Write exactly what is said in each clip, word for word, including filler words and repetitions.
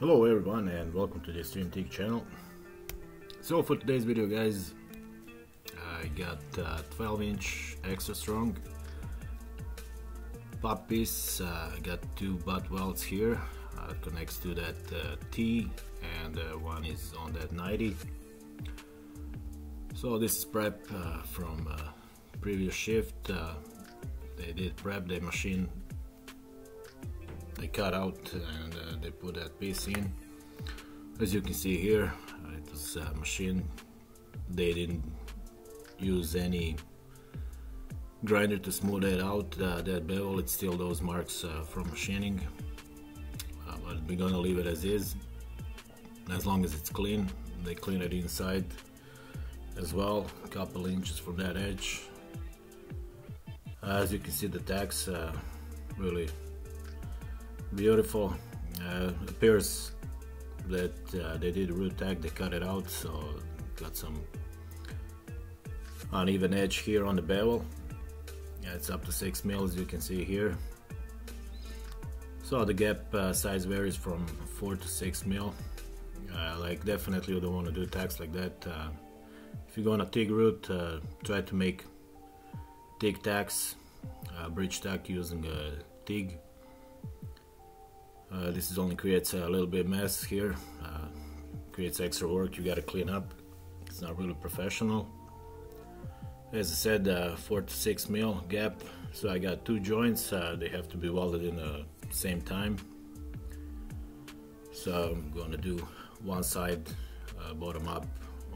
Hello everyone and welcome to the Stream Tech channel. So for today's video, guys, I got a twelve inch extra strong pop piece. I uh, got two butt welds here. Uh, it connects to that uh, T, and uh, one is on that ninety. So this is prep uh, from uh, previous shift. Uh, they did prep the machine. They cut out and uh, they put that piece in. As you can see here, uh, it was a machine. They didn't use any grinder to smooth that out. Uh, that bevel, it's still those marks uh, from machining, uh, but we're gonna leave it as is as long as it's clean. They clean it inside as well, a couple inches from that edge. Uh, as you can see, the tacks uh, really beautiful. Uh, appears that uh, they did root tag, they cut it out, so got some uneven edge here on the bevel. Yeah, it's up to six mils, you can see here. So the gap uh, size varies from four to six mil. Uh, like, definitely you don't want to do tags like that. Uh, if you're gonna TIG root, uh, try to make TIG tags, uh, bridge tack using a TIG. Uh, this is only creates a little bit of mess here, uh, creates extra work you gotta clean up. It's not really professional. As I said, uh, four to six mil gap. So I got two joints. Uh, they have to be welded in the same time. So I'm gonna do one side uh, bottom up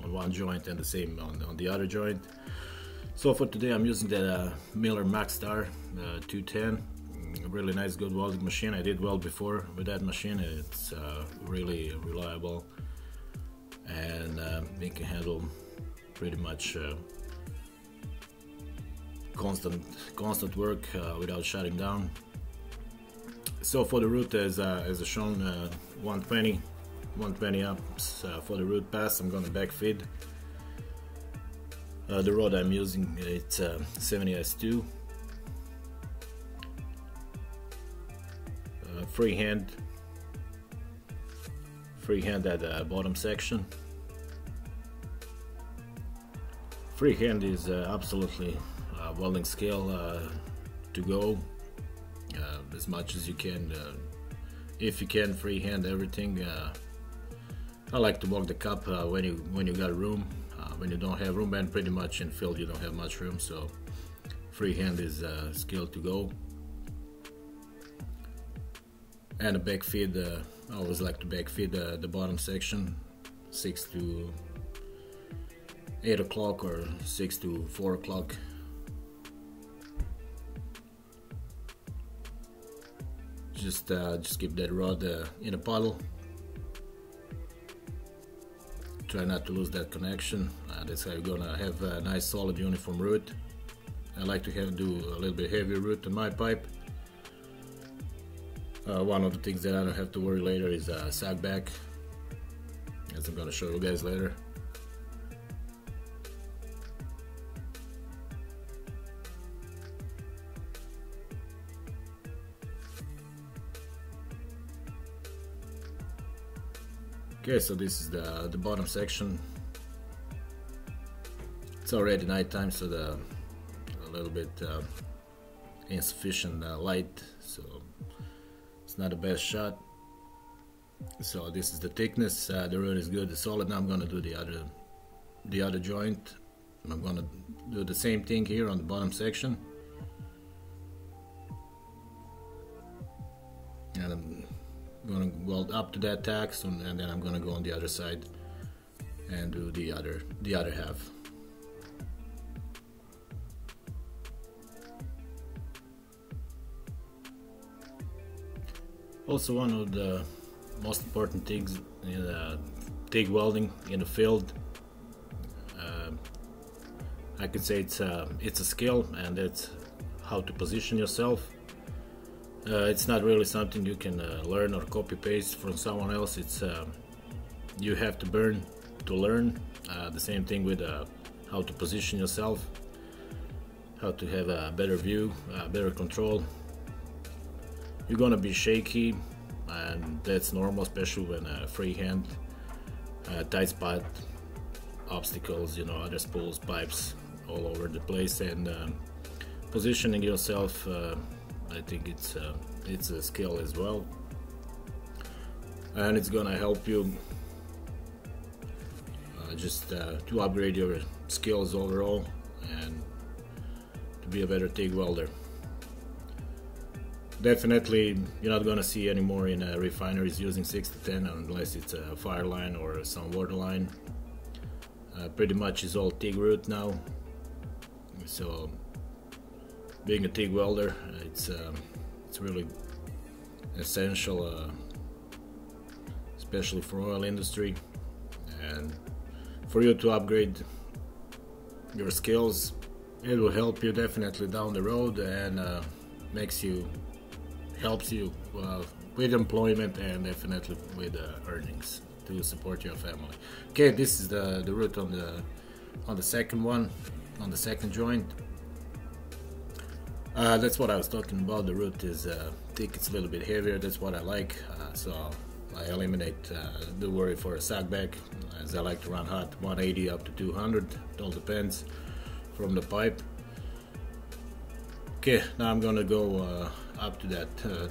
on one joint and the same on, on the other joint. So for today, I'm using the uh, Miller Maxstar uh, two ten. Really nice, good welding machine. I did weld before with that machine. It's uh, really reliable, and uh, it can handle pretty much uh, constant constant work uh, without shutting down. So for the root, as uh, as shown, uh, one twenty ups uh, for the root pass. I'm gonna back feed. Uh, the rod I'm using, it's uh, seventy S two. Freehand, freehand at the bottom section. Freehand is uh, absolutely uh, welding skill uh, to go, uh, as much as you can. Uh, if you can freehand everything, uh, I like to walk the cup uh, when you when you got room. Uh, when you don't have room, and pretty much in field you don't have much room, so freehand is a uh, skill to go. And a back feed, uh, I always like to back feed uh, the bottom section, six to eight o'clock or six to four o'clock. Just, uh, just keep that rod uh, in a puddle. Try not to lose that connection. Uh, that's how you're gonna have a nice solid uniform root. I like to have do a little bit heavier root in my pipe. Uh, one of the things that I don't have to worry later is uh, sag back, as I'm gonna show you guys later. Okay, so this is the, the bottom section. It's already nighttime, so the a little bit uh, insufficient uh, light, so not the best shot. So this is the thickness. Uh, the root is good, it's solid. Now I'm gonna do the other the other joint. I'm gonna do the same thing here on the bottom section, and I'm gonna weld up to that tack, and then I'm gonna go on the other side and do the other the other half. Also, one of the most important things in uh, TIG welding in the field, uh, I could say it's a, it's a skill, and it's how to position yourself. Uh, it's not really something you can uh, learn or copy paste from someone else. It's uh, you have to learn to learn. Uh, the same thing with uh, how to position yourself, how to have a better view, uh, better control. You're gonna be shaky, and that's normal, especially when a freehand uh, tight spot, obstacles, you know, other spools, pipes all over the place, and um, positioning yourself, uh, I think it's uh, it's a skill as well, and it's gonna help you uh, just uh, to upgrade your skills overall and to be a better TIG welder. Definitely you're not gonna see anymore in uh, refineries using six to ten unless it's a fire line or some water line. Uh, pretty much is all TIG route now, so being a TIG welder, it's um, it's really essential, uh, especially for oil industry, and for you to upgrade your skills, it will help you definitely down the road, and uh, makes you helps you uh, with employment and definitely with uh, earnings to support your family. Okay, this is the the root on the on the second one, on the second joint. Uh, that's what I was talking about. The root is uh, thick, it's a little bit heavier. That's what I like. Uh, so I eliminate uh, the worry for a suck back, as I like to run hot one eighty up to two hundred. It all depends from the pipe. Okay, now I'm gonna go uh, up to that uh,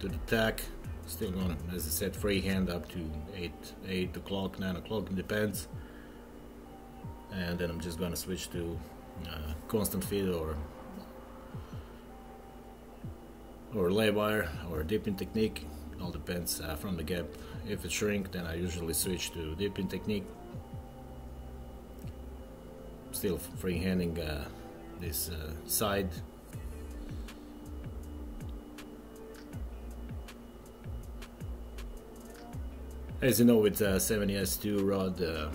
to the tack. Still going, as I said, freehand up to eight, eight o'clock, nine o'clock, it depends. And then I'm just going to switch to uh, constant feed or or lay wire or dipping technique. It all depends uh, from the gap. If it shrink, then I usually switch to dipping technique. Still freehanding uh, this uh, side. As you know, with uh, seventy S two rod, uh,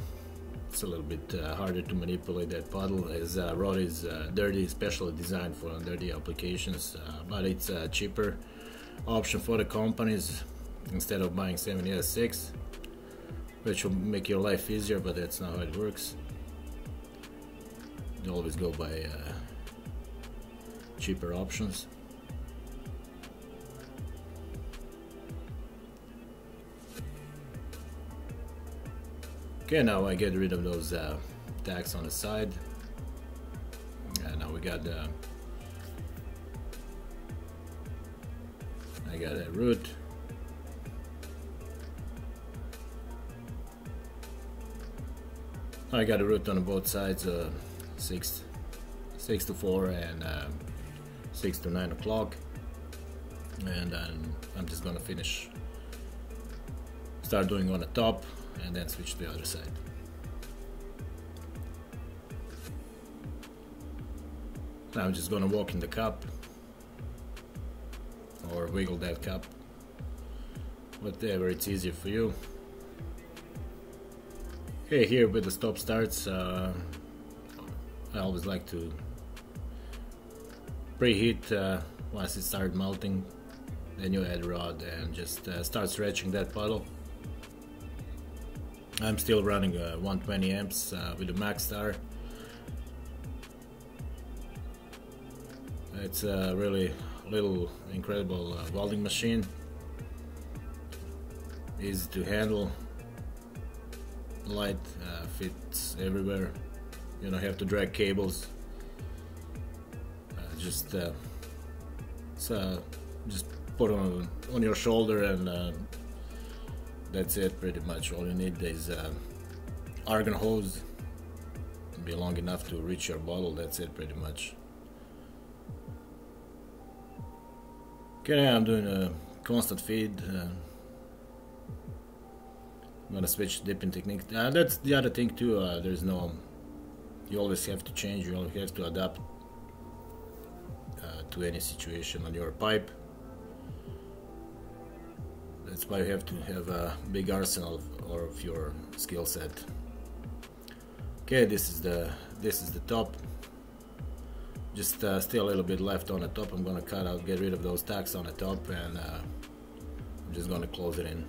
it's a little bit uh, harder to manipulate that paddle, as uh, rod is uh, dirty, specially designed for dirty applications, uh, but it's a cheaper option for the companies instead of buying seventy S six, which will make your life easier, but that's not how it works. You always go by uh, cheaper options. Okay, now I get rid of those uh, tacks on the side, and now we got the, I got a root, I got a root on both sides, uh, six, six to four and uh, six to nine o'clock, and I'm, I'm just gonna finish, start doing on the top, and then switch to the other side. Now I'm just gonna walk in the cup or wiggle that cup, whatever it's easier for you. Okay, here with the stop starts, uh, I always like to preheat uh, once it starts melting, then you add rod and just uh, start stretching that puddle. I'm still running uh, one twenty amps uh, with the Maxstar. It's a really little incredible uh, welding machine, easy to handle, light, uh, fits everywhere, you don't have to drag cables, uh, just uh, so just put on on your shoulder, and uh, that's it pretty much. All you need is uh, argon hose, be long enough to reach your bottle, that's it pretty much. Okay, I'm doing a constant feed. uh, I'm gonna switch dipping technique. Uh, that's the other thing too, uh, there's no, you always have to change, you always have to adapt uh, to any situation on your pipe. That's why you have to have a big arsenal of, or of your skill set. Okay, this is the this is the top. Just uh, still a little bit left on the top. I'm gonna cut out, get rid of those tacks on the top, and uh, I'm just gonna close it in.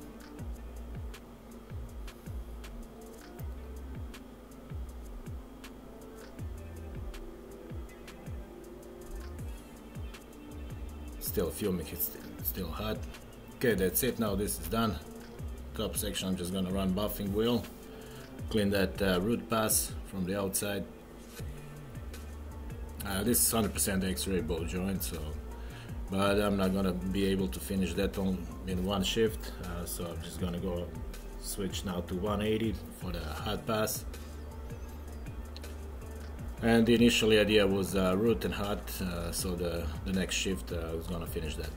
Still fuming, it's still hot. Okay, that's it. Now this is done. Top section, I'm just gonna run buffing wheel, clean that uh, root pass from the outside. Uh, this is one hundred percent X-ray ball joint, so, but I'm not gonna be able to finish that on in one shift, uh, so I'm just gonna go switch now to one eighty for the hot pass. And the initial idea was uh, root and hot, uh, so the, the next shift uh, I was gonna finish that.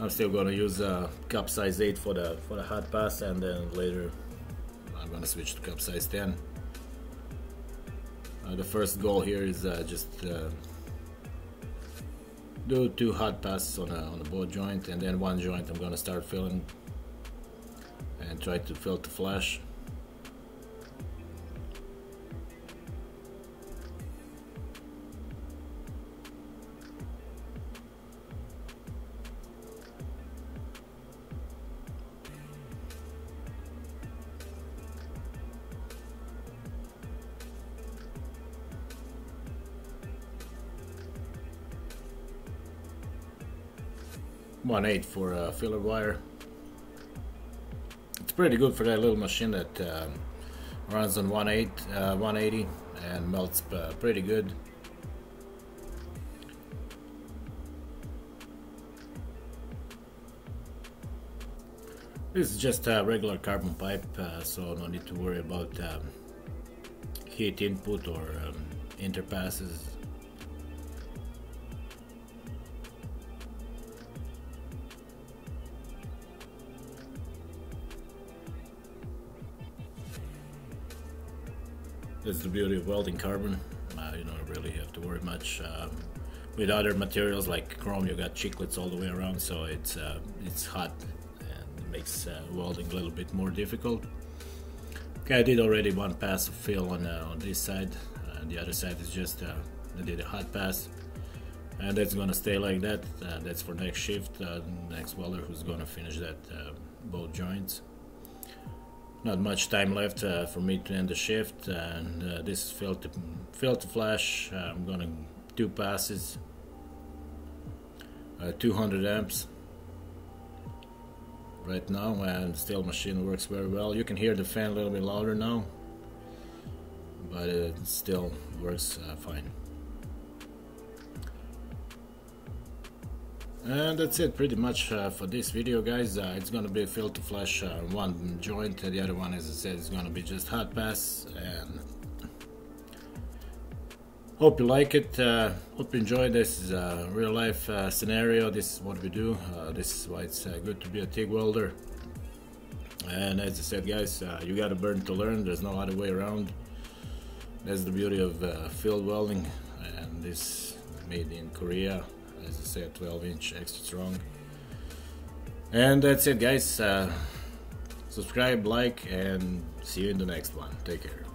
I'm still gonna use uh, cup size eight for the for the hot pass, and then later I'm gonna switch to cup size ten. Uh, the first goal here is uh, just uh, do two hot passes on a, on the board joint, and then one joint I'm gonna start filling and try to fill to flush. one eight for uh, filler wire. It's pretty good for that little machine that uh, runs on one eight, uh, one eighty and melts uh, pretty good. This is just a regular carbon pipe, uh, so no need to worry about um, heat input or um, interpasses. That's the beauty of welding carbon. Uh, you don't really have to worry much. Um, with other materials like chrome, you got chiclets all the way around, so it's uh, it's hot and it makes uh, welding a little bit more difficult. Okay, I did already one pass of fill on uh, on this side. Uh, the other side is just uh, I did a hot pass, and that's gonna stay like that. Uh, that's for next shift. Uh, next welder who's gonna finish that uh, both joints. Not much time left uh, for me to end the shift, and uh, this is fill to, fill to flash. Uh, I'm gonna two passes, uh, two hundred amps right now, and still machine works very well. You can hear the fan a little bit louder now, but it still works uh, fine. And that's it pretty much uh, for this video, guys. Uh, it's gonna be fill to flush uh, one joint, and the other one, as I said, is gonna be just hot pass. And hope you like it. Uh, hope you enjoy. This is a real life uh, scenario. This is what we do. Uh, this is why it's uh, good to be a TIG welder. And as I said, guys, uh, you gotta burn to learn. There's no other way around. That's the beauty of uh, field welding, and this made in Korea. As I said, twelve inch extra strong. And that's it, guys. Uh, subscribe, like, and see you in the next one. Take care.